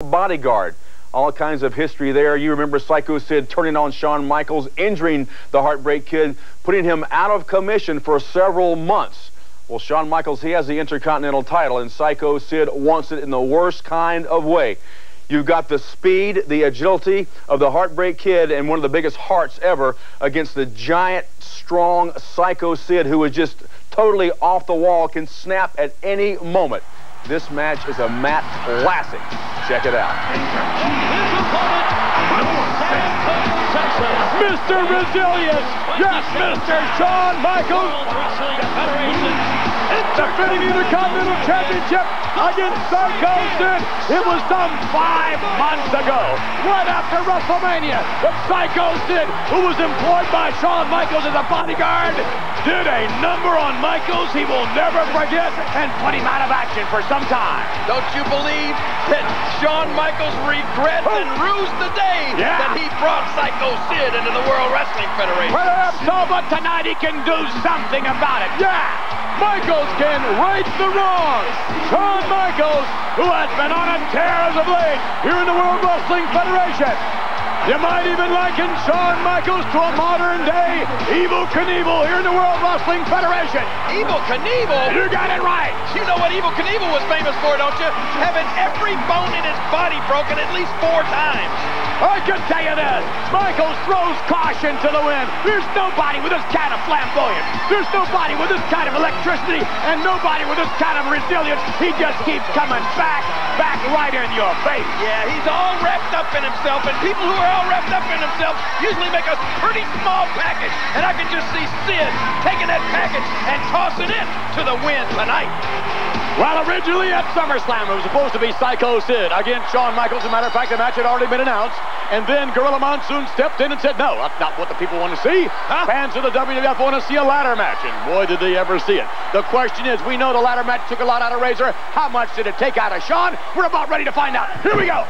Bodyguard. All kinds of history there. You remember Psycho Sid turning on Shawn Michaels, injuring the Heartbreak Kid, putting him out of commission for several months. Well, Shawn Michaels, he has the Intercontinental title, and Psycho Sid wants it in the worst kind of way. You've got the speed, the agility of the Heartbreak Kid, and one of the biggest hearts ever against the giant, strong Psycho Sid, who is just totally off the wall, can snap at any moment. This match is a Matt classic. Check it out. Mr. Resilience! Yes, Mr. Shawn Michaels! Defending the Intercontinental Championship against Psycho Sid. It was done 5 months ago, right after WrestleMania. But Psycho Sid, who was employed by Shawn Michaels as a bodyguard, did a number on Michaels he will never forget and put him out of action for some time. Don't you believe that Shawn Michaels regrets and rues the day that he brought Psycho Sid into the World Wrestling Federation? Perhaps so, but tonight he can do something about it. Yeah! Michaels can right the wrong. Shawn Michaels, who has been on a tear as of late here in the World Wrestling Federation. You might even liken Shawn Michaels to a modern-day Evel Knievel here in the World Wrestling Federation. Evel Knievel? You got it right. You know what Evel Knievel was famous for, don't you? Having every bone in his body broken at least 4 times. I can tell you this. Michaels throws caution to the wind. There's nobody with this kind of flamboyance. There's nobody with this kind of electricity and nobody with this kind of resilience. He just keeps coming back right in your face. Yeah, he's all wrapped up in himself, and people who are all wrapped up in themselves usually make a pretty small package, and I can just see Sid taking that package and tossing it to the wind tonight. Well, originally at SummerSlam, it was supposed to be Psycho Sid against Shawn Michaels. As a matter of fact, the match had already been announced, and then Gorilla Monsoon stepped in and said, no, that's not what the people want to see. Huh? Fans of the WWF want to see a ladder match, and boy, did they ever see it. The question is, we know the ladder match took a lot out of Razor. How much did it take out of Shawn? We're about ready to find out. Here we go.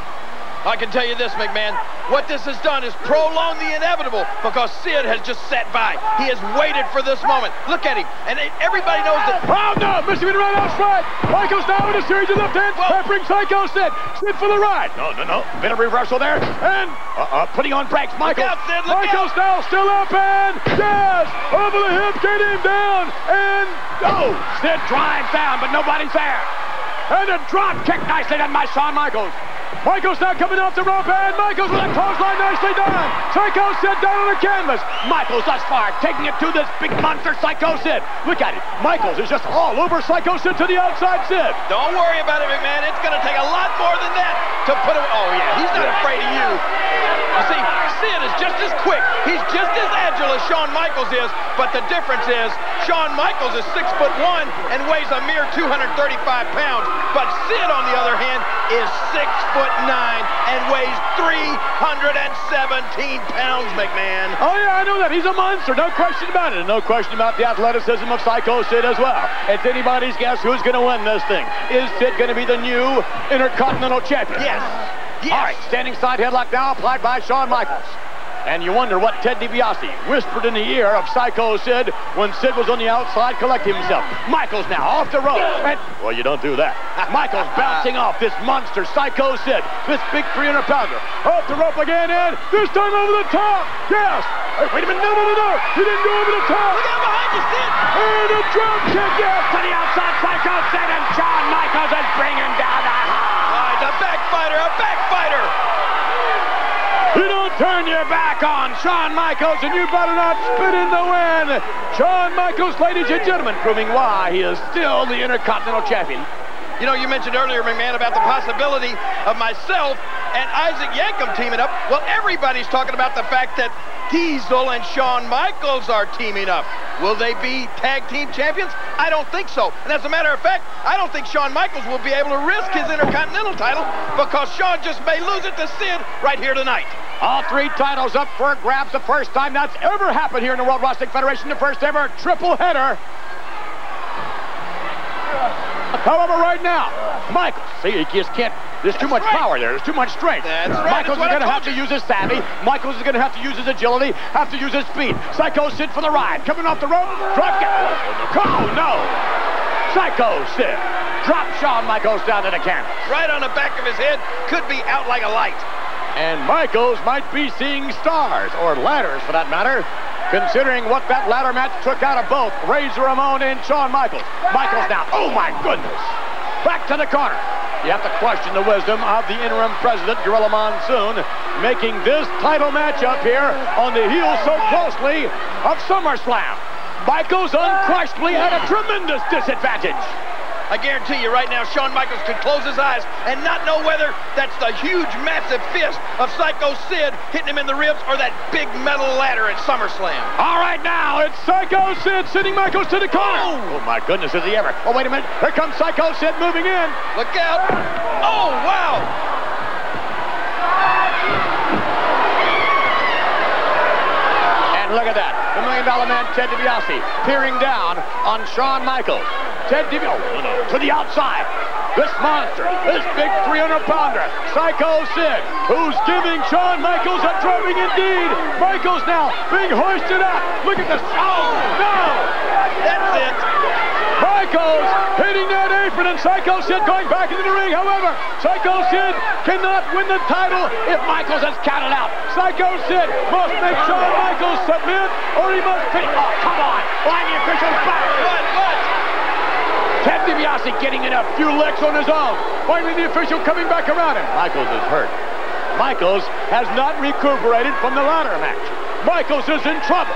I can tell you this, McMahon, what this has done is prolong the inevitable, because Sid has just sat by. He has waited for this moment. Look at him, and everybody knows that... Oh, no! Michigan right outside! Michaels now in a series of left hands, peppering Psycho Sid. Sid for the right. No. Bit of reversal there, and putting on brakes, Michaels. Look out, Sid, look Michaels out. Now still up, and yes! Over the hip, get him down, and... Oh! Sid drives down, but nobody's there. And a drop kick nicely done by Shawn Michaels. Michaels now coming off the rope, and Michaels with a clothesline nicely done. Psycho Sid down on the canvas. Michaels thus far taking it to this big monster Psycho Sid. Look at it. Michaels is just all over Psycho Sid to the outside, Sid. Don't worry about it, McMahon. It's going to take a lot more than that to put him... Oh, yeah, he's not afraid of you. You see, Sid is just as quick. He's just as agile as Shawn Michaels is, but the difference is Shawn Michaels is 6'1" and weighs a mere 235 pounds, but Sid, on the other hand, is 6'9" and weighs 317 pounds, McMahon. Oh, yeah, I know that. He's a monster. No question about it. And no question about the athleticism of Psycho Sid as well. It's anybody's guess who's going to win this thing. Is Sid going to be the new Intercontinental Champion? Yes. Yes. All right, standing side headlock now applied by Shawn Michaels. And you wonder what Ted DiBiase whispered in the ear of Psycho Sid when Sid was on the outside collecting himself. Michaels now off the rope. And, well, you don't do that. Michaels bouncing off this monster Psycho Sid, this big 300-pounder. Off the rope again, and this time over the top. Yes. Wait a minute. No. He didn't go over the top. Look out behind you, Sid. And a drop kick. Yes. To the outside, Psycho Sid, and Shawn Michaels is bringing down the high. It's a backfighter, a backfighter. You don't turn your back on Shawn Michaels, and you better not spit in the wind. Shawn Michaels, ladies and gentlemen, proving why he is still the Intercontinental Champion. You know, you mentioned earlier, McMahon, about the possibility of myself and Isaac Yankem teaming up. Well, everybody's talking about the fact that Diesel and Shawn Michaels are teaming up. Will they be tag team champions? I don't think so. And as a matter of fact, I don't think Shawn Michaels will be able to risk his Intercontinental title, because Shawn just may lose it to Sid right here tonight. All 3 titles up for grabs, the first time that's ever happened here in the World Wrestling Federation, the first ever triple header. However, right now, Michaels, see, he just can't, there's too much power there, there's too much strength. That's right. Michaels is going to have to use his savvy, Michaels is going to have to use his agility, have to use his speed. Psycho Sid for the ride, coming off the rope, drop kick. Oh, no. Psycho Sid. drops Shawn Michaels down to the canvas. Right on the back of his head, could be out like a light. And Michaels might be seeing stars, or ladders for that matter, considering what that ladder match took out of both Razor Ramon and Shawn Michaels. Michaels now, oh my goodness, back to the corner. You have to question the wisdom of the interim president, Gorilla Monsoon, making this title matchup here on the heels so closely of SummerSlam. Michaels unquestionably at a tremendous disadvantage. I guarantee you right now, Shawn Michaels could close his eyes and not know whether that's the huge, massive fist of Psycho Sid hitting him in the ribs or that big metal ladder at SummerSlam. All right, now it's Psycho Sid sending Michaels to the corner. Oh, my goodness, is he ever. Oh, wait a minute. Here comes Psycho Sid moving in. Look out. Oh, wow. And look at that. The $1 Million Man, Ted DiBiase, peering down on Shawn Michaels. Ted DiBiase, oh, no, to the outside. This monster, this big 300-pounder, Psycho Sid, who's giving Shawn Michaels a drubbing indeed. Michaels now being hoisted up. Look at this. Oh, no! That's it. Michaels hitting that apron, and Psycho Sid going back into the ring. However, Psycho Sid cannot win the title if Michaels has counted out. Psycho Sid must make Shawn Michaels submit, or he must finish. Oh, come on. Line the officials back. Ted DiBiase getting in a few licks on his own. Finally, the official coming back around him. Michaels is hurt. Michaels has not recuperated from the ladder match. Michaels is in trouble.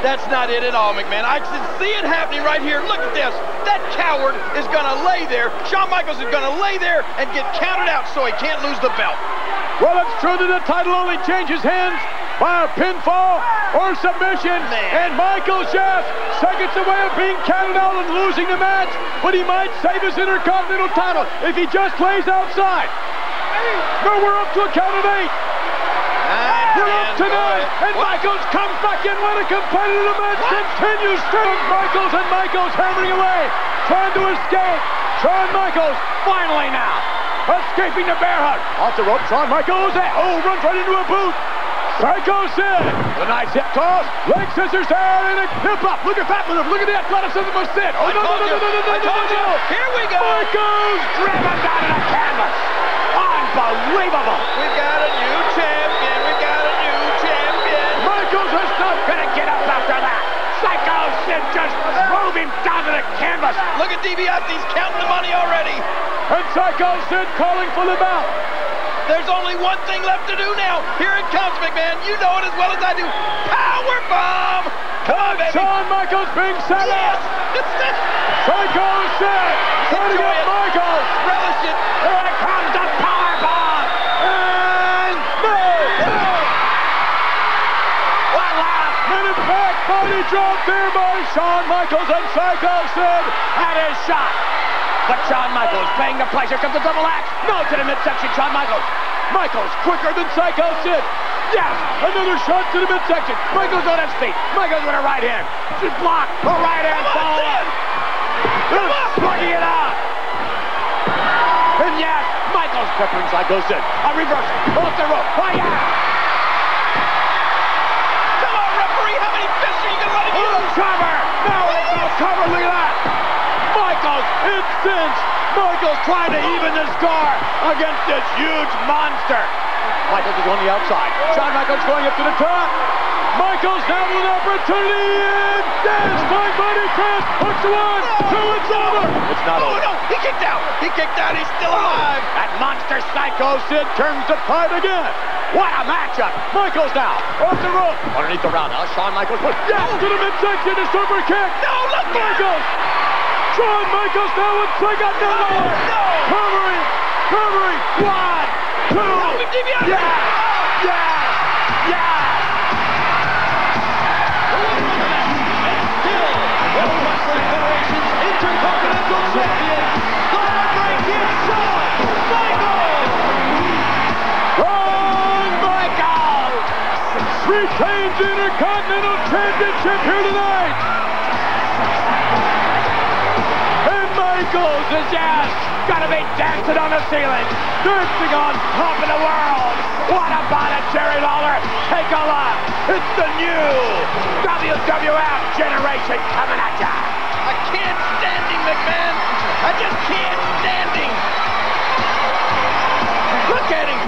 That's not it at all, McMahon. I can see it happening right here. Look at this. That coward is going to lay there. Shawn Michaels is going to lay there and get counted out so he can't lose the belt. Well, it's true that the title only changes hands by a pinfall or submission, and Michaels, yes, seconds away of being counted out and losing the match, but he might save his Intercontinental title if he just plays outside. No, we're up to a count of 8. We're up to 9, and Michaels comes back in when a competitive match continues. Michaels, and Michaels hammering away, trying to escape. Shawn Michaels, finally now, escaping the bear hug. Off the rope, Shawn Michaels, oh, runs right into a boot. Psycho Sid, the nice hip toss, leg scissors there, and a hip up. Look at that move, look at the athleticism of Sid. Oh, no. Here we go. Michaels driven down to the canvas. Unbelievable. We've got a new champion, we've got a new champion. Michaels is not going to get up after that. Psycho Sid just drove him down to the canvas. Look at DiBiase, he's counting the money already. And Psycho Sid calling for the bell. There's only one thing left to do now. Here it comes, McMahon. You know it as well as I do. Power bomb! Come on, baby. Shawn Michaels being set up. Yes. Psycho Sid. Enjoy it, Michaels. Relish it. Here comes the power bomb. And no. One last minute back body drop there by Shawn Michaels and Psycho Sid had his shot. But Shawn Michaels paying the price. Here comes the double axe. No, to the midsection, Shawn Michaels. Michaels quicker than Psycho Sid. Yes, another shot to the midsection. Michaels on his feet. Michaels with a right hand. She's blocked. A right hand follow up. They're slugging it out. And yes, Michaels quicker than Psycho Sid. A reversal. Off the rope. Oh, yeah. Come on, referee. How many fists are you going to let him use? Cover. Now it's no cover. Look at that. Michaels instance. Michaels trying to even the score against this huge monster. Michaels is on the outside. Shawn Michaels going up to the top. Michaels now with an opportunity, and there's flying body crash. Hooks one, two, it's over. It's not over. No, he kicked out. He kicked out. He's still alive. That monster Psycho Sid turns the tide again. What a matchup! Michaels now, off the rope. Underneath the roundhouse, Shawn Michaels push. Yes, to the midsection, a super kick. No, look, Michaels. Shawn Michaels now with Psycho Sid. Covering, 1, 2, yeah! And still, World Wrestling Federation's Intercontinental Champion, the heartbreaking Shawn Michaels! Shawn Michaels retains the Intercontinental Championship here tonight! Michaels is just gonna be dancing on the ceiling, dancing on top of the world. What about it, Jerry Lawler? Take a look. It's the new WWF generation coming at ya. I I can't stand him, McMahon. I just can't stand him. Look at him.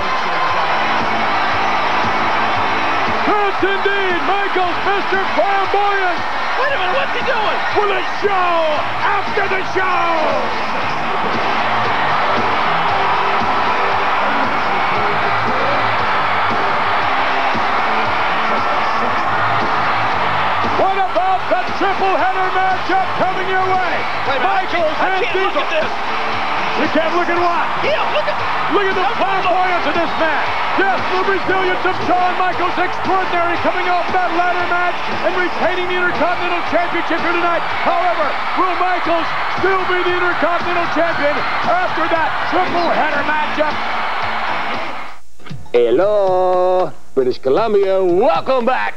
That's indeed Michaels, Mr. Flamboyant. Wait a minute, what's he doing? For the show, after the show. That triple header matchup coming your way. Wait, Michaels and Diesel. Look at this. You can't look at what? Yeah, look at the flamboyance of this match. Yes, the resilience of Shawn Michaels, extraordinary, coming off that ladder match and retaining the Intercontinental Championship here tonight. However, will Michaels still be the Intercontinental Champion after that triple header matchup? Hello, British Columbia. Welcome back.